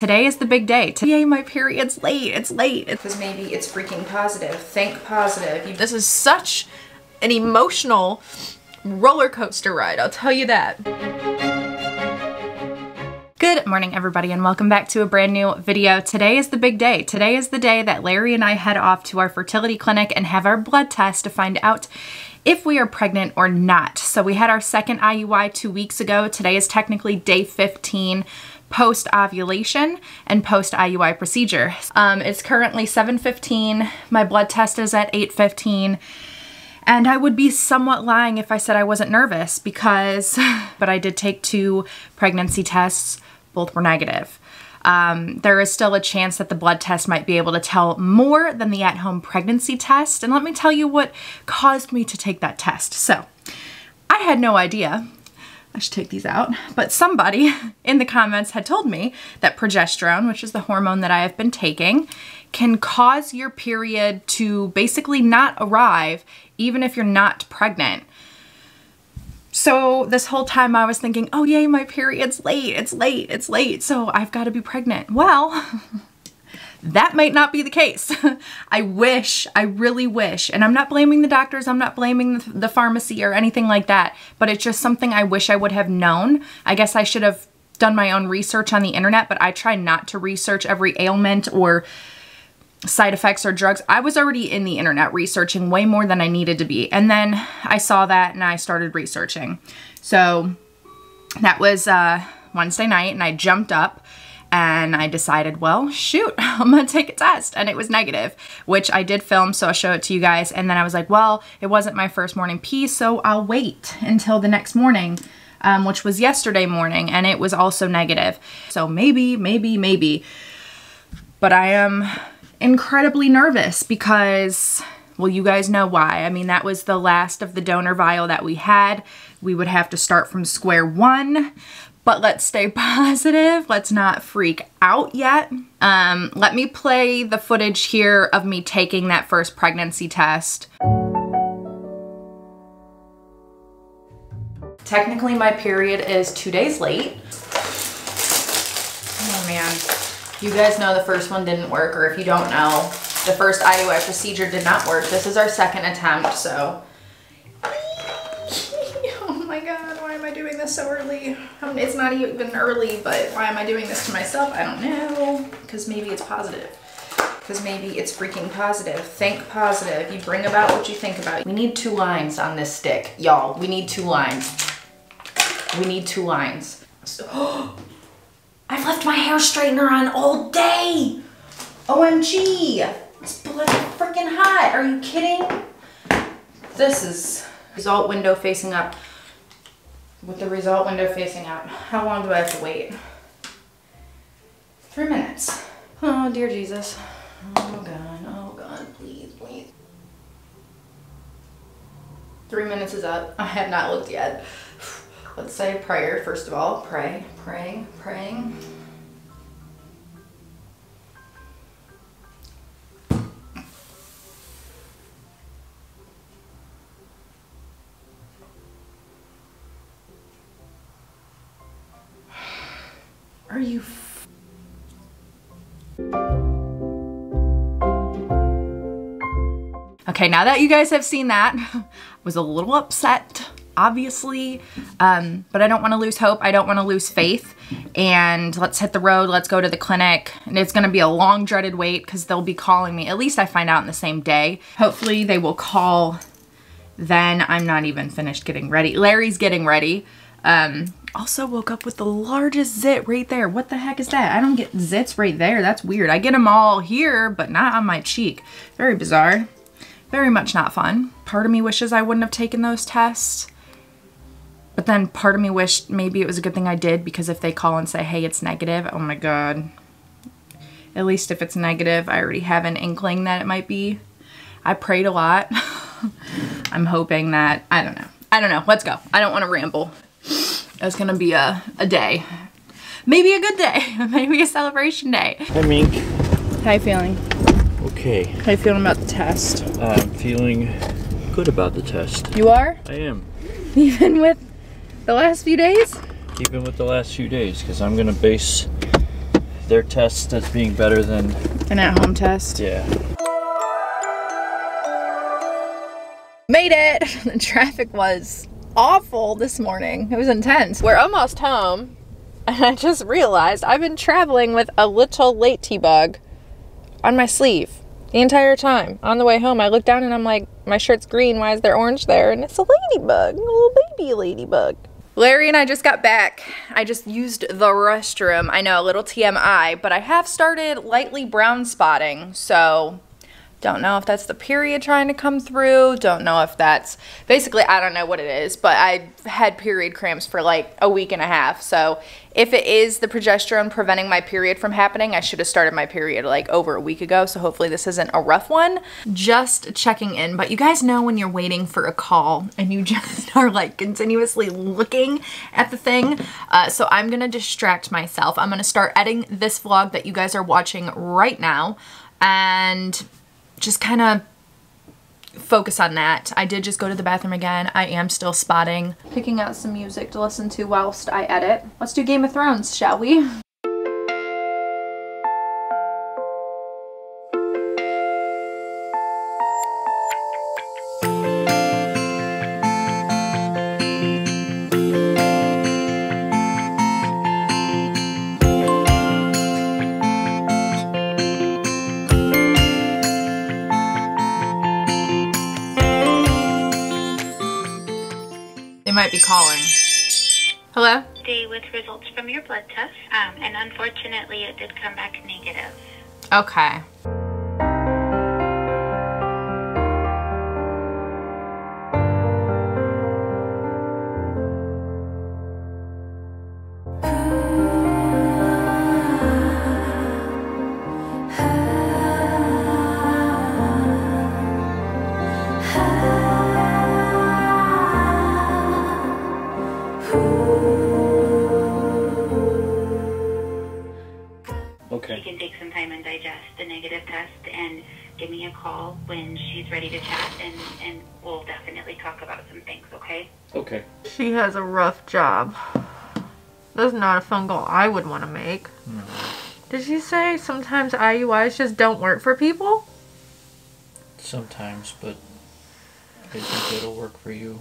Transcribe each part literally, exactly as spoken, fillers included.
Today is the big day. Today, my period's late, it's late. Because maybe it's freaking positive. Think positive. This is such an emotional roller coaster ride, I'll tell you that. Good morning, everybody, and welcome back to a brand new video. Today is the big day. Today is the day that Larry and I head off to our fertility clinic and have our blood test to find out if we are pregnant or not. So we had our second I U I two weeks ago. Today is technically day fifteen post-ovulation and post-I U I procedure. Um, it's currently seven fifteen. My blood test is at eight fifteen. And I would be somewhat lying if I said I wasn't nervous because, but I did take two pregnancy tests, both were negative. Um, there is still a chance that the blood test might be able to tell more than the at-home pregnancy test. And let me tell you what caused me to take that test. So I had no idea, I should take these out, but somebody in the comments had told me that progesterone, which is the hormone that I have been taking, can cause your period to basically not arrive even if you're not pregnant. So this whole time I was thinking, oh yay, my period's late, it's late, it's late, so I've got to be pregnant. Well, that might not be the case. I wish, I really wish, and I'm not blaming the doctors, I'm not blaming the pharmacy or anything like that, but it's just something I wish I would have known. I guess I should have done my own research on the internet, but I try not to research every ailment or side effects or drugs. I was already in the internet researching way more than I needed to be. And then I saw that and I started researching. So that was uh, Wednesday night and I jumped up and I decided, well, shoot, I'm gonna take a test. And it was negative, which I did film, so I'll show it to you guys. And then I was like, well, it wasn't my first morning pee, so I'll wait until the next morning, um, which was yesterday morning, and it was also negative. So maybe, maybe, maybe, but I am incredibly nervous because, well, you guys know why. I mean, that was the last of the donor vial that we had. We would have to start from square one, but let's stay positive. Let's not freak out yet. Um, let me play the footage here of me taking that first pregnancy test. Technically, my period is two days late. Oh man. You guys know the first one didn't work, or if you don't know, the first I U I procedure did not work. This is our second attempt, so. Oh my God, why am I doing this so early? I mean, it's not even early, but why am I doing this to myself? I don't know, because maybe it's positive. Because maybe it's freaking positive. Think positive. You bring about what you think about. We need two lines on this stick, y'all. We need two lines. We need two lines. So, I've left my hair straightener on all day. O M G, it's bloody freaking hot. Are you kidding? This is result window facing up. With the result window facing up. How long do I have to wait? Three minutes. Oh dear Jesus. Oh God, oh God, please, please. Three minutes is up. I have not looked yet. Let's say a prayer, first of all. Pray, pray, praying. Are you f- Okay, now that you guys have seen that, I was a little upset. Obviously, um, but I don't want to lose hope. I don't want to lose faith. And let's hit the road. Let's go to the clinic. And it's going to be a long dreaded wait because they'll be calling me. At least I find out in the same day. Hopefully they will call then. I'm not even finished getting ready. Larry's getting ready. Um, also woke up with the largest zit right there. What the heck is that? I don't get zits right there. That's weird. I get them all here, but not on my cheek. Very bizarre. Very much not fun. Part of me wishes I wouldn't have taken those tests. But then part of me wished maybe it was a good thing I did, because if they call and say, hey, it's negative, oh my God. At least if it's negative, I already have an inkling that it might be. I prayed a lot. I'm hoping that, I don't know. I don't know, let's go. I don't wanna ramble. That's gonna be a, a day. Maybe a good day, maybe a celebration day. Hi Mink. How you feeling? Okay. How you feeling about the test? Uh, I'm feeling good about the test. You are? I am. Even with the last few days? Even with the last few days, because I'm going to base their test as being better than an at-home test. Yeah. Made it! The traffic was awful this morning. It was intense. We're almost home, and I just realized I've been traveling with a little late-tea bug on my sleeve the entire time. On the way home, I look down and I'm like, my shirt's green, why is there orange there? And it's a ladybug, a little baby ladybug. Larry and I just got back. I just used the restroom. I know, a little T M I, but I have started lightly brown spotting, so don't know if that's the period trying to come through. Don't know if that's, basically, I don't know what it is, but I had period cramps for like a week and a half. So if it is the progesterone preventing my period from happening, I should have started my period like over a week ago. So hopefully this isn't a rough one. Just checking in, but you guys know when you're waiting for a call and you just are like continuously looking at the thing. Uh, so I'm gonna distract myself. I'm gonna start editing this vlog that you guys are watching right now and just kind of focus on that. I did just go to the bathroom again. I am still spotting. Picking out some music to listen to whilst I edit. Let's do Game of Thrones, shall we? Might be calling. Hello? Day with results from your blood test, um, and unfortunately it did come back negative. Okay. She has a rough job. That's not a phone call I would want to make. No. Did she say sometimes I U Is just don't work for people? Sometimes, but I think it'll work for you.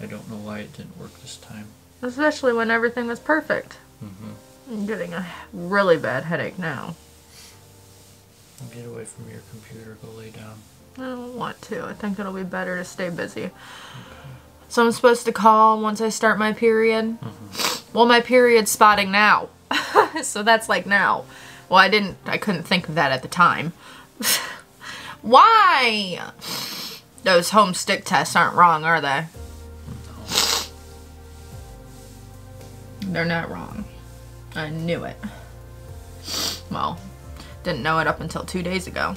I don't know why it didn't work this time. Especially when everything was perfect. Mm-hmm. I'm getting a really bad headache now. Get away from your computer, go lay down. I don't want to. I think it'll be better to stay busy. Okay. So I'm supposed to call once I start my period? Mm-hmm. Well, my period's spotting now. So that's like now. Well, I didn't, I couldn't think of that at the time. Why? Those home stick tests aren't wrong, are they? No. They're not wrong. I knew it. Well, didn't know it up until two days ago.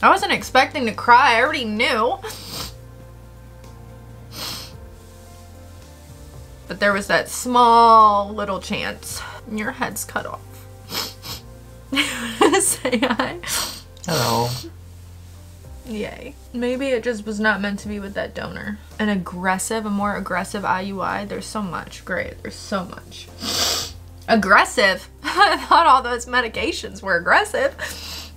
I wasn't expecting to cry, I already knew. But there was that small little chance. Your head's cut off. Say hi. Hello. Yay. Maybe it just was not meant to be with that donor. An aggressive, a more aggressive I U I. There's so much. Great. There's so much. Aggressive? I thought all those medications were aggressive.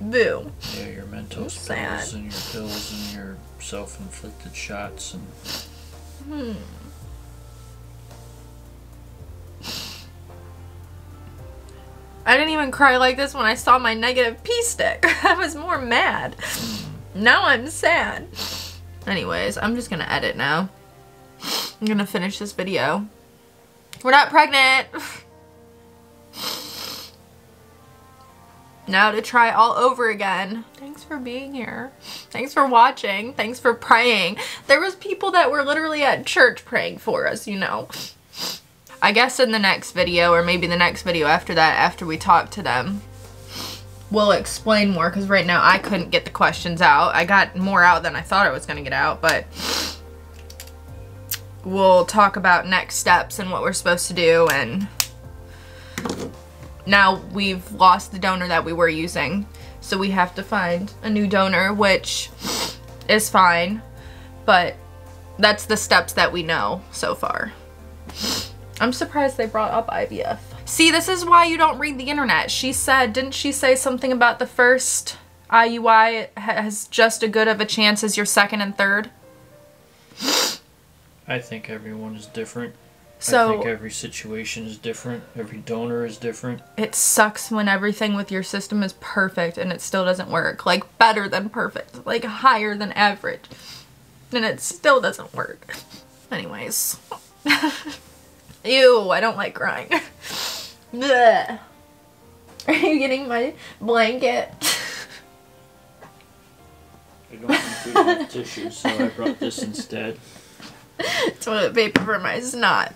Boo. Yeah, your mental pills and your pills and your self-inflicted shots and... Hmm. I didn't even cry like this when I saw my negative pee stick. I was more mad. Now I'm sad. Anyways, I'm just gonna edit now. I'm gonna finish this video. We're not pregnant! Now to try all over again. Thanks for being here. Thanks for watching. Thanks for praying. There was people that were literally at church praying for us, you know. I guess in the next video, or maybe the next video after that, after we talk to them, we'll explain more, because right now I couldn't get the questions out. I got more out than I thought I was going to get out, but we'll talk about next steps and what we're supposed to do. And now we've lost the donor that we were using, so we have to find a new donor, which is fine, but that's the steps that we know so far. I'm surprised they brought up I V F. See, this is why you don't read the internet. She said, didn't she say something about the first I U I has just as good of a chance as your second and third? I think everyone is different. So, I think every situation is different. Every donor is different. It sucks when everything with your system is perfect and it still doesn't work. Like better than perfect. Like higher than average. And it still doesn't work. Anyways. Ew, I don't like crying. Blech. Are you getting my blanket? I don't include with tissues, so I brought this instead. Toilet paper for my snot.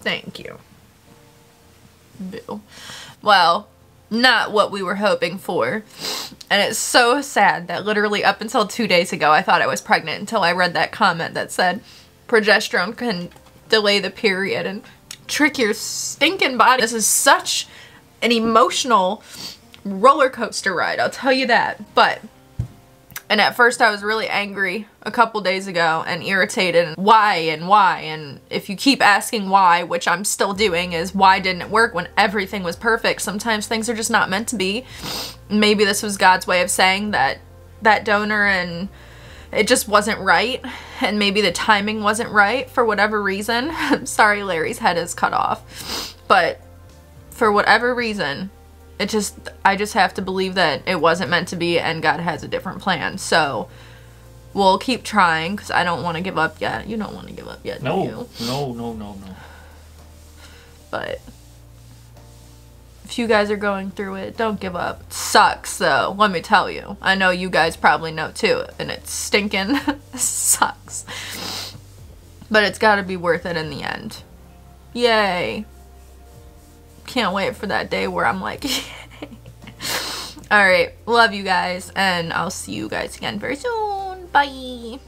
Thank you. Boo. Well, not what we were hoping for. And it's so sad that literally up until two days ago I thought I was pregnant until I read that comment that said progesterone can delay the period and trick your stinking body. This is such an emotional roller coaster ride, I'll tell you that. But and at first I was really angry a couple days ago and irritated. Why and why? And if you keep asking why, which I'm still doing, is why didn't it work when everything was perfect? Sometimes things are just not meant to be. Maybe this was God's way of saying that that donor and it just wasn't right. And maybe the timing wasn't right for whatever reason. I'm sorry, Larry's head is cut off. But for whatever reason, It just, I just have to believe that it wasn't meant to be and God has a different plan. So we'll keep trying because I don't want to give up yet. You don't want to give up yet, no, do you? No, no, no, no. But if you guys are going through it, don't give up. It sucks though, let me tell you. I know you guys probably know too, and it's stinking sucks. But it's got to be worth it in the end. Yay. Can't wait for that day where I'm like, all right, love you guys, and I'll see you guys again very soon. Bye.